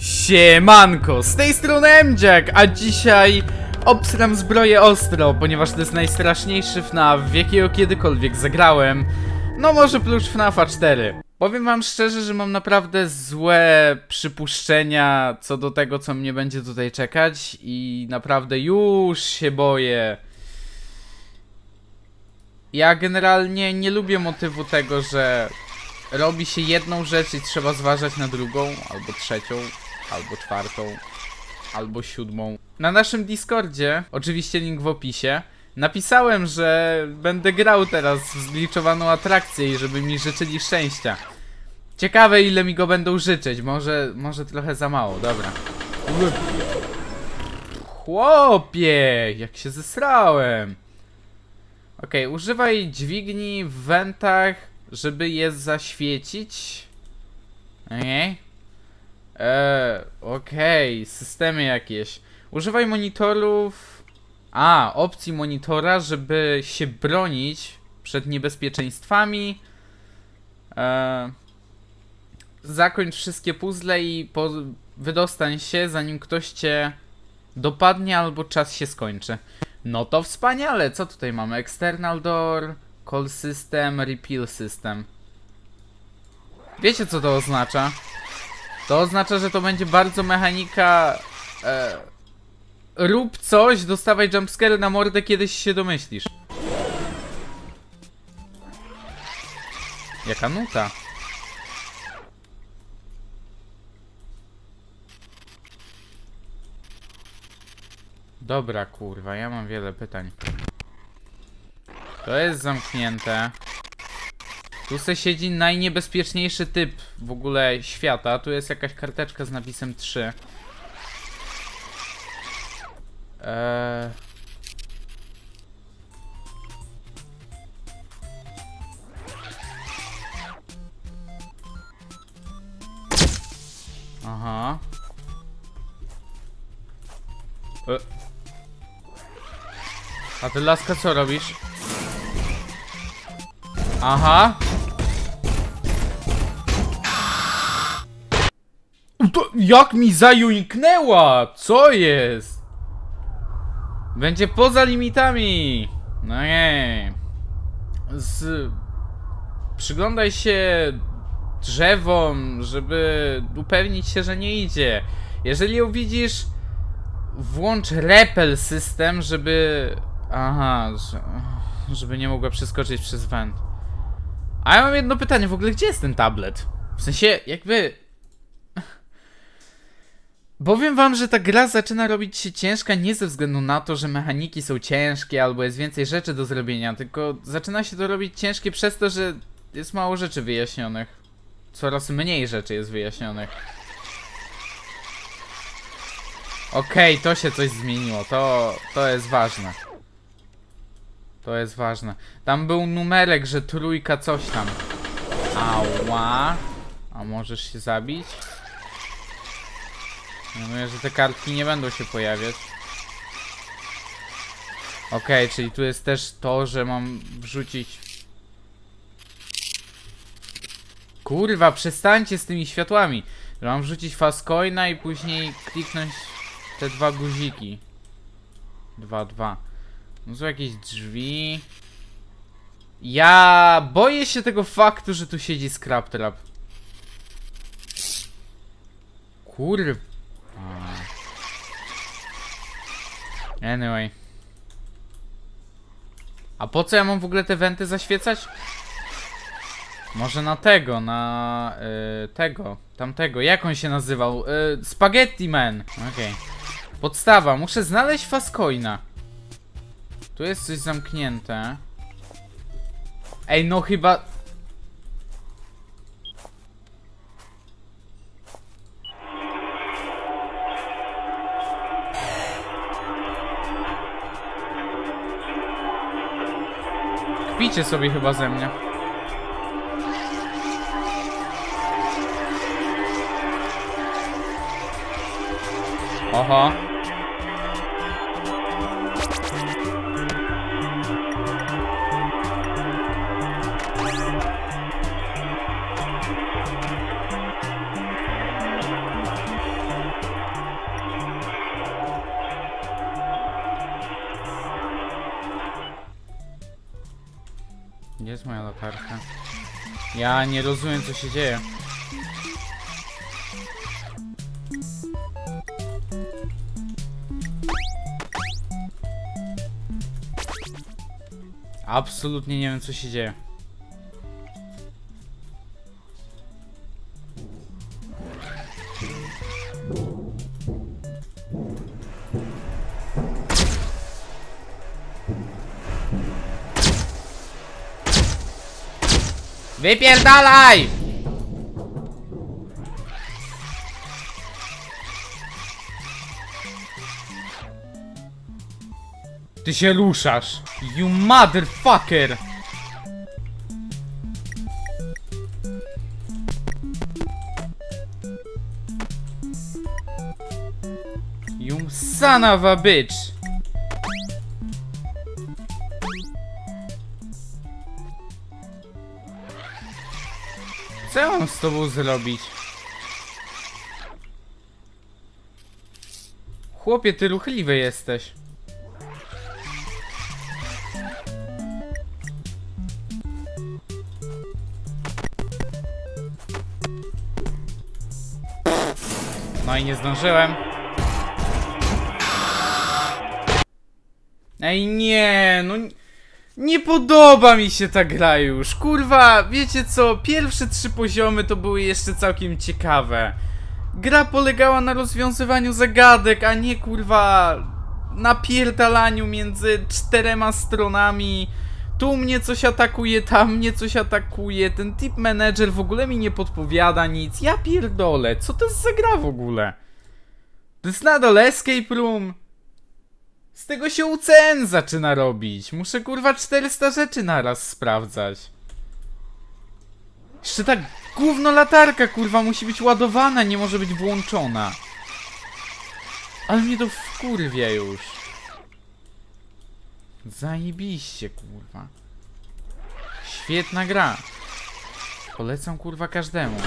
Siemanko, z tej strony Emdziak, a dzisiaj obsram zbroję ostro, ponieważ to jest najstraszniejszy FNAF, w jakiego kiedykolwiek zagrałem. No może plus FNAFa 4. Powiem wam szczerze, że mam naprawdę złe przypuszczenia co do tego, co mnie będzie tutaj czekać i naprawdę już się boję. Ja generalnie nie lubię motywu tego, że robi się jedną rzecz i trzeba zważać na drugą, albo trzecią, albo czwartą, albo siódmą. Na naszym Discordzie, oczywiście link w opisie, napisałem, że będę grał teraz w zgliczowaną atrakcję i żeby mi życzyli szczęścia. Ciekawe, ile mi go będą życzyć, może trochę za mało, dobra. Chłopie, jak się zesrałem. Okej, używaj dźwigni w wentach, żeby je zaświecić. Okej, systemy jakieś. Używaj monitorów. A, opcji monitora, żeby się bronić przed niebezpieczeństwami. Zakończ wszystkie puzzle i wydostań się, zanim ktoś cię dopadnie albo czas się skończy. No to wspaniale, co tutaj mamy? External door, call system, repeal system. Wiecie, co to oznacza? To oznacza, że to będzie bardzo mechanika rób coś, dostawaj jumpscare na mordę, kiedyś się domyślisz. Jaka nuta. Dobra, kurwa, ja mam wiele pytań. To jest zamknięte. Tu se siedzi najniebezpieczniejszy typ w ogóle świata. Tu jest jakaś karteczka z napisem 3. Aha. A ty, laska, co robisz? Aha. To jak mi zajunknęła? Co jest? Będzie poza limitami. No nie. Przyglądaj się drzewom, żeby upewnić się, że nie idzie. Jeżeli ją widzisz, włącz repel system, żeby... Aha, żeby nie mogła przeskoczyć przez węd. A ja mam jedno pytanie, w ogóle gdzie jest ten tablet? W sensie, jakby... Powiem wam, że ta gra zaczyna robić się ciężka nie ze względu na to, że mechaniki są ciężkie albo jest więcej rzeczy do zrobienia, tylko zaczyna się to robić ciężkie przez to, że jest mało rzeczy wyjaśnionych. Coraz mniej rzeczy jest wyjaśnionych. Okej, to się coś zmieniło, to jest ważne. To jest ważne. Tam był numerek, że trójka coś tam. Ała. A możesz się zabić? Mówię, że te kartki nie będą się pojawiać. Okej, czyli tu jest też to, że mam wrzucić... Kurwa, przestańcie z tymi światłami. Że mam wrzucić Fastcoina i później kliknąć te dwa guziki. 2, 2. No są jakieś drzwi. Ja boję się tego faktu, że tu siedzi Scraptrap. Kurwa. Anyway. A po co ja mam w ogóle te wenty zaświecać? Może na tego, na... tamtego, jak on się nazywał? Spaghetti Man. Okej. Podstawa, muszę znaleźć Fastcoina. Tu jest coś zamknięte. Ej, no chyba... Kpicie sobie chyba ze mnie. Oho. jest moja latarka? Ja nie rozumiem, co się dzieje. Absolutnie nie wiem, co się dzieje. Wypierdalaj! Ty się ruszasz, you motherfucker! You son of a bitch! Co ja mam z tobą zrobić? Chłopie, ty ruchliwy jesteś. No i nie zdążyłem. Ej, nie, no... Nie podoba mi się ta gra już, kurwa, wiecie co, pierwsze 3 poziomy to były jeszcze całkiem ciekawe. Gra polegała na rozwiązywaniu zagadek, a nie kurwa na pierdalaniu między 4 stronami. Tu mnie coś atakuje, tam mnie coś atakuje, ten tip manager w ogóle mi nie podpowiada nic, ja pierdolę, co to jest za gra w ogóle? To jest nadal escape room. Z tego się UCN zaczyna robić. Muszę kurwa 400 rzeczy naraz sprawdzać. Jeszcze ta gówno latarka kurwa musi być ładowana, nie może być włączona. Ale mnie to wkurwia już. Zajebiście kurwa. Świetna gra. Polecam kurwa każdemu.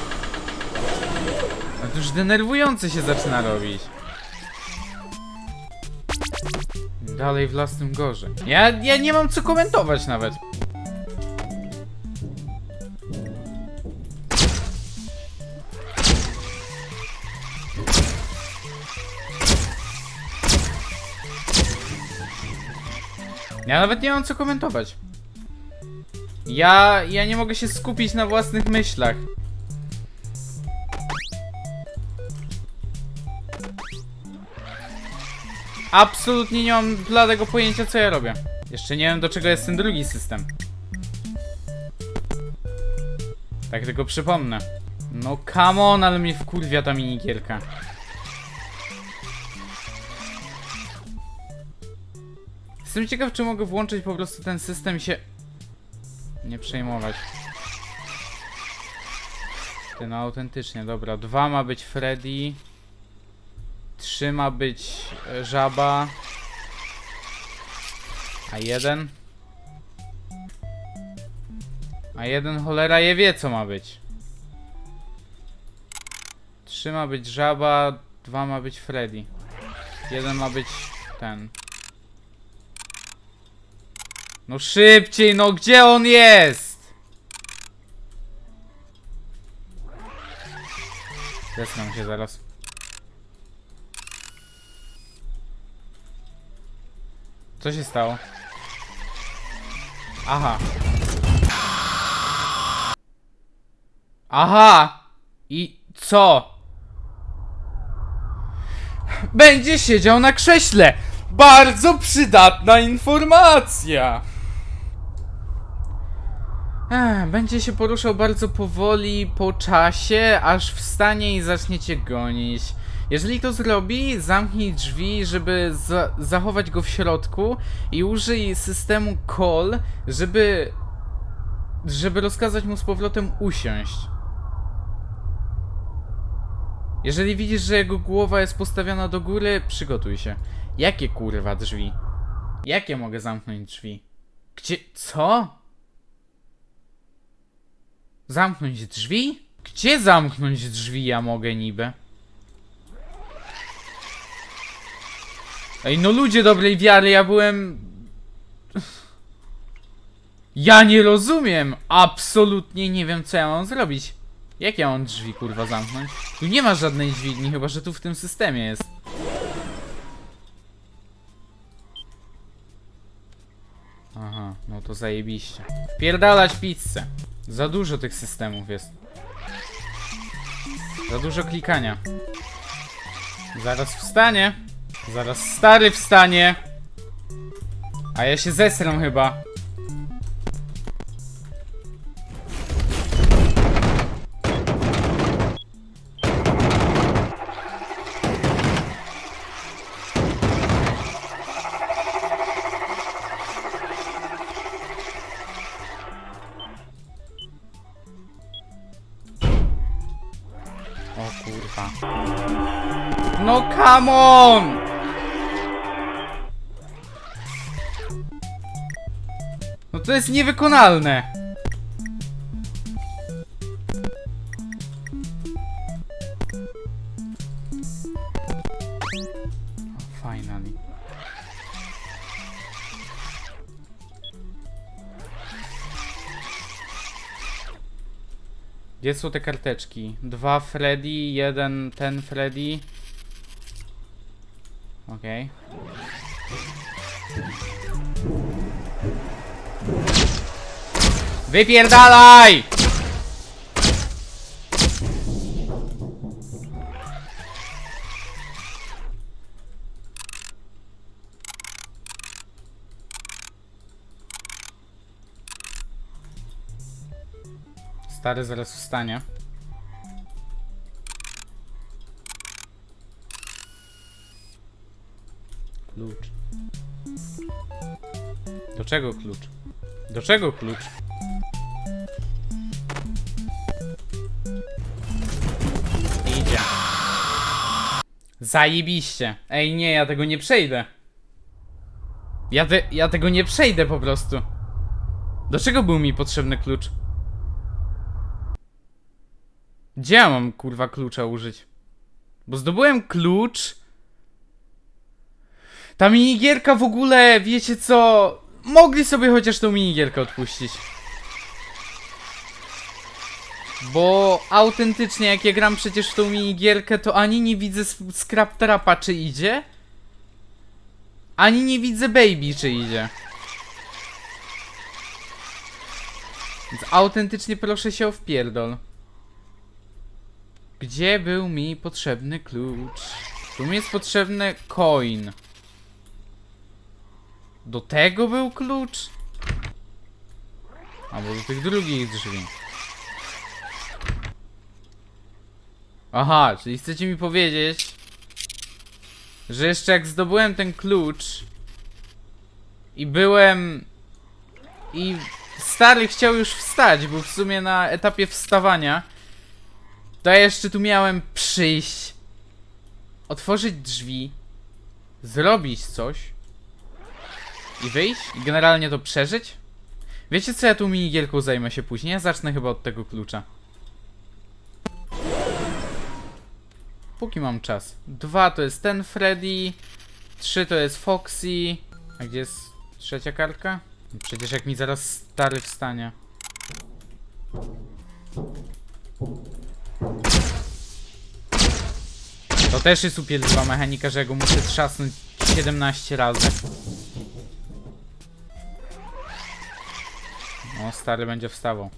A to już denerwujące się zaczyna robić. Dalej w własnym gorze. Ja nie mam co komentować nawet. Ja nawet nie mam co komentować. Ja nie mogę się skupić na własnych myślach. Absolutnie nie mam bladego pojęcia, co ja robię. Jeszcze nie wiem, do czego jest ten drugi system. Tak tylko przypomnę. No come on, ale mnie wkurwia ta minigierka. Jestem ciekaw, czy mogę włączyć po prostu ten system i się... nie przejmować. Ty, no autentycznie, dobra. 2 ma być Freddy. 3 ma być żaba. A jeden cholera je wie, co ma być. 3 ma być żaba, 2 ma być Freddy. 1 ma być ten. No szybciej, no gdzie on jest? Zesnam się zaraz. Co się stało? Aha. Aha! I co? Będzie siedział na krześle! Bardzo przydatna informacja! Będzie się poruszał bardzo powoli po czasie, aż wstanie i zaczniecie gonić. Jeżeli to zrobi, zamknij drzwi, żeby zachować go w środku i użyj systemu call, żeby rozkazać mu z powrotem usiąść. Jeżeli widzisz, że jego głowa jest postawiona do góry, przygotuj się. Jakie kurwa drzwi? Jakie mogę zamknąć drzwi? Gdzie? Co? Zamknąć drzwi? Gdzie zamknąć drzwi ja mogę niby? Ej, no ludzie dobrej wiary, ja byłem... Ja nie rozumiem! Absolutnie nie wiem, co ja mam zrobić. Jak ja mam drzwi, kurwa, zamknąć? Tu nie ma żadnej dźwigni, chyba że tu w tym systemie jest. Aha, no to zajebiście. Pierdalać pizzę. Za dużo tych systemów jest. Za dużo klikania. Zaraz wstanie. Zaraz stary wstanie. A ja się zesram chyba. O kurwa. No come on! No to jest niewykonalne. Finally. Gdzie są te karteczki? 2 Freddy, 1 ten Freddy. Okej. Wypierdalaj! Stary zaraz wstanie. Klucz. Do czego klucz? Do czego klucz? Idzie. Zajebiście. Ej nie, ja tego nie przejdę. Ja tego nie przejdę po prostu. Do czego był mi potrzebny klucz? Gdzie ja mam, kurwa, klucza użyć? Bo zdobyłem klucz. Ta minigierka w ogóle, wiecie co? Mogli sobie chociaż tą minigierkę odpuścić. Bo autentycznie jak ja gram przecież w tą minigierkę, to ani nie widzę Scraptrapa czy idzie, ani nie widzę Baby czy idzie. Więc autentycznie proszę się o wpierdol. Gdzie był mi potrzebny klucz? Tu mi jest potrzebny coin. Do tego był klucz? Albo do tych drugich drzwi. Aha, czyli chcecie mi powiedzieć, że jeszcze jak zdobyłem ten klucz i byłem... I stary chciał już wstać, był w sumie na etapie wstawania. To ja jeszcze tu miałem przyjść, otworzyć drzwi, zrobić coś i wyjść, i generalnie to przeżyć? Wiecie co, ja tu minigierką zajmę się później, ja zacznę chyba od tego klucza. Póki mam czas. 2 to jest ten Freddy, 3 to jest Foxy, a gdzie jest trzecia kartka? Przecież jak mi zaraz stary wstanie. To też jest upierdliwa mechanika, że ja go muszę trzasnąć 17 razy. No stary będzie wstawał.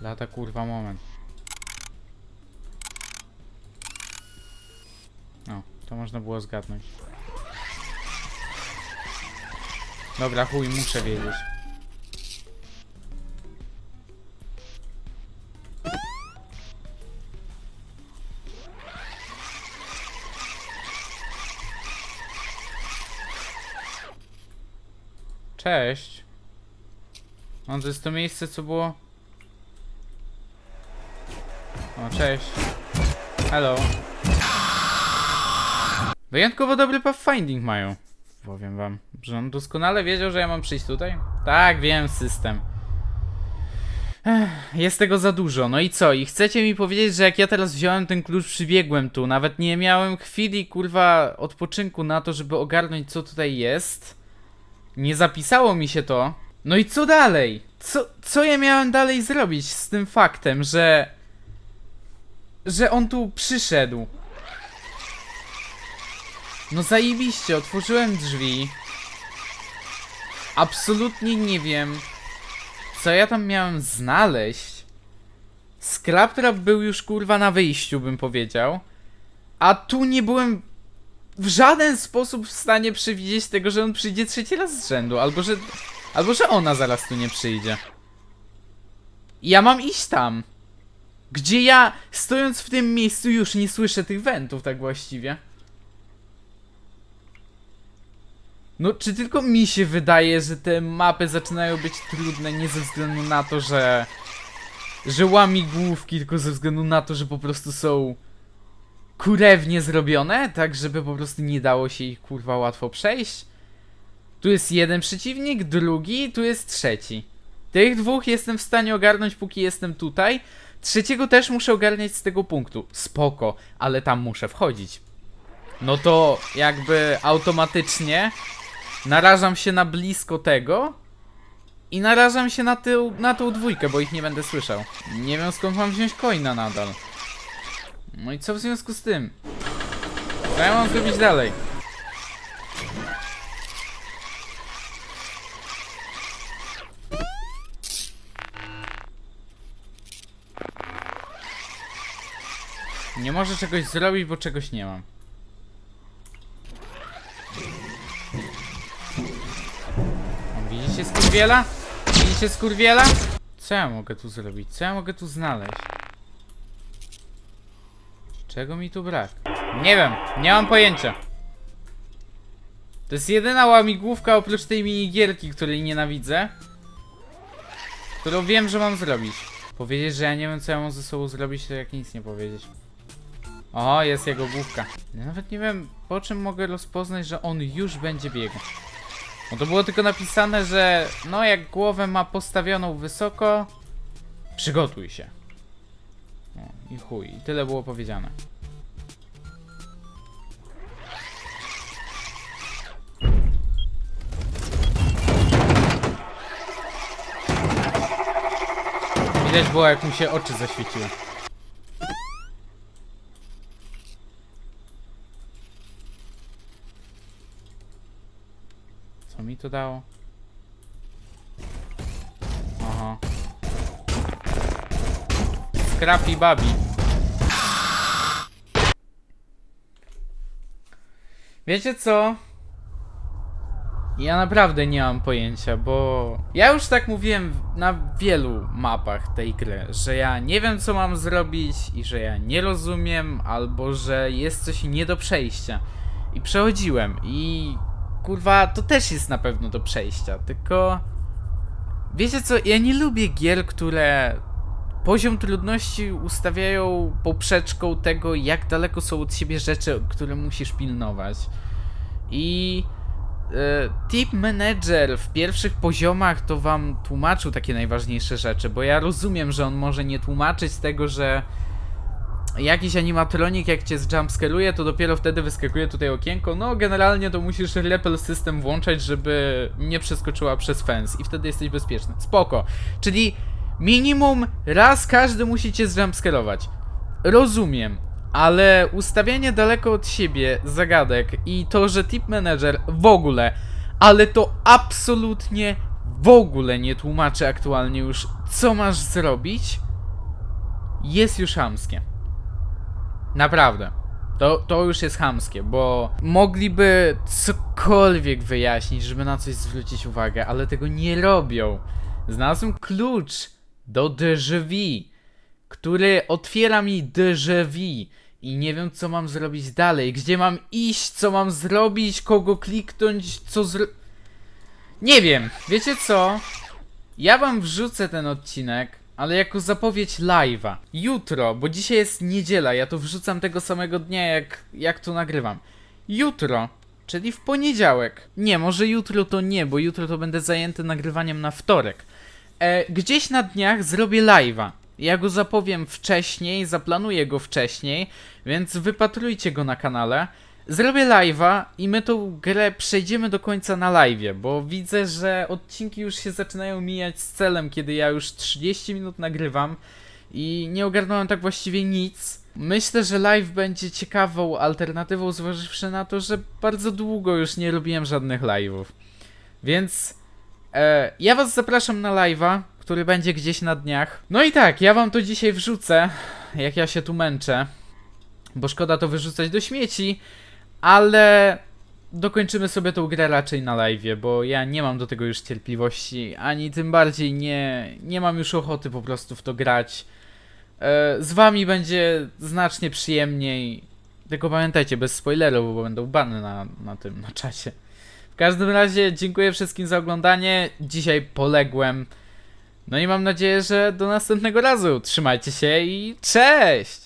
Lata kurwa moment. No, to można było zgadnąć. Dobra, chuj, muszę wiedzieć. Cześć. No to jest to miejsce, co było. O, cześć. Hello. Wyjątkowo dobry pathfinding mają. Powiem wam, że on doskonale wiedział, że ja mam przyjść tutaj. Tak, wiem, system. Jest tego za dużo. No i co? I chcecie mi powiedzieć, że jak ja teraz wziąłem ten klucz, przybiegłem tu. Nawet nie miałem chwili, kurwa, odpoczynku na to, żeby ogarnąć, co tutaj jest. Nie zapisało mi się to, No i co dalej? Co ja miałem dalej zrobić z tym faktem, że on tu przyszedł? No zajebiście, otworzyłem drzwi. Absolutnie nie wiem, co ja tam miałem znaleźć. Scraptrap był już kurwa na wyjściu, bym powiedział. A tu nie byłem w żaden sposób w stanie przewidzieć tego, że on przyjdzie trzeci raz z rzędu. Albo że ona zaraz tu nie przyjdzie. Ja mam iść tam, gdzie ja, stojąc w tym miejscu, już nie słyszę tych wentów tak właściwie. No, czy tylko mi się wydaje, że te mapy zaczynają być trudne nie ze względu na to, że łamigłówki, tylko ze względu na to, że po prostu są kurewnie zrobione, tak żeby po prostu nie dało się ich kurwa łatwo przejść? Tu jest jeden przeciwnik, drugi, tu jest trzeci. Tych dwóch jestem w stanie ogarnąć, póki jestem tutaj. Trzeciego też muszę ogarniać z tego punktu. Spoko, ale tam muszę wchodzić. No to jakby automatycznie narażam się na blisko tego i narażam się na tą dwójkę, bo ich nie będę słyszał. Nie wiem, skąd mam wziąć coina nadal. No i co w związku z tym? Co ja mam zrobić dalej? Nie może czegoś zrobić, bo czegoś nie mam. Widzicie skurwiela? Widzicie skurwiela? Co ja mogę tu zrobić? Co ja mogę tu znaleźć? Czego mi tu brak? Nie wiem, nie mam pojęcia. To jest jedyna łamigłówka oprócz tej minigierki, której nienawidzę, którą wiem, że mam zrobić. Powiedzieć, że ja nie wiem, co ja mam ze sobą zrobić, to jak nic nie powiedzieć. O, jest jego główka. Ja nawet nie wiem, po czym mogę rozpoznać, że on już będzie biegł. No to było tylko napisane, że no jak głowę ma postawioną wysoko, przygotuj się. No i chuj, tyle było powiedziane. Widać było, jak mu się oczy zaświeciły. Co mi to dało? Aha. Scrap i Baby. Wiecie co? Ja naprawdę nie mam pojęcia, bo ja już tak mówiłem na wielu mapach tej gry, że ja nie wiem, co mam zrobić i że ja nie rozumiem, albo że jest coś nie do przejścia. I przechodziłem i kurwa, to też jest na pewno do przejścia, tylko wiecie co, ja nie lubię gier, które poziom trudności ustawiają poprzeczką tego, jak daleko są od siebie rzeczy, które musisz pilnować. I Tip Manager w pierwszych poziomach to wam tłumaczył takie najważniejsze rzeczy, bo ja rozumiem, że on może nie tłumaczyć tego, że jakiś animatronik jak cię zjumpskeruje, to dopiero wtedy wyskakuje tutaj okienko. No generalnie to musisz repel system włączać, żeby nie przeskoczyła przez fence i wtedy jesteś bezpieczny. Spoko. Czyli minimum raz każdy musi cię zjumpskerować. Rozumiem. Ale ustawianie daleko od siebie zagadek i to, że Tip Manager w ogóle, ale to absolutnie w ogóle nie tłumaczy aktualnie już, co masz zrobić, jest już chamskie. Naprawdę. To już jest chamskie, bo mogliby cokolwiek wyjaśnić, żeby na coś zwrócić uwagę, ale tego nie robią. Znalazłem klucz do drzwi, który otwiera mi drzwi i nie wiem, co mam zrobić dalej, gdzie mam iść, co mam zrobić, kogo kliknąć, nie wiem, wiecie co? Ja wam wrzucę ten odcinek, ale jako zapowiedź live'a. Jutro, bo dzisiaj jest niedziela, ja to wrzucam tego samego dnia, jak to nagrywam. Jutro, czyli w poniedziałek. Nie, może jutro to nie, bo jutro to będę zajęty nagrywaniem na wtorek. Gdzieś na dniach zrobię live'a. Ja go zapowiem wcześniej, zaplanuję go wcześniej, więc wypatrujcie go na kanale. zrobię live'a i my tą grę przejdziemy do końca na live'ie, bo widzę, że odcinki już się zaczynają mijać z celem, kiedy ja już 30 minut nagrywam i nie ogarnąłem tak właściwie nic. Myślę, że live będzie ciekawą alternatywą, zważywszy na to, że bardzo długo już nie robiłem żadnych live'ów. Więc ja was zapraszam na live'a, który będzie gdzieś na dniach. No i tak, ja wam to dzisiaj wrzucę, jak ja się tu męczę, bo szkoda to wyrzucać do śmieci, ale dokończymy sobie tą grę raczej na live'ie, bo ja nie mam do tego już cierpliwości, ani tym bardziej nie mam już ochoty po prostu w to grać. Z wami będzie znacznie przyjemniej, tylko pamiętajcie, bez spoilerów, bo będą bany na czasie. W każdym razie dziękuję wszystkim za oglądanie, dzisiaj poległem. No i mam nadzieję, że do następnego razu. Trzymajcie się i cześć!